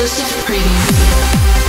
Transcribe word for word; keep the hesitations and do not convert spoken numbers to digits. exclusive preview.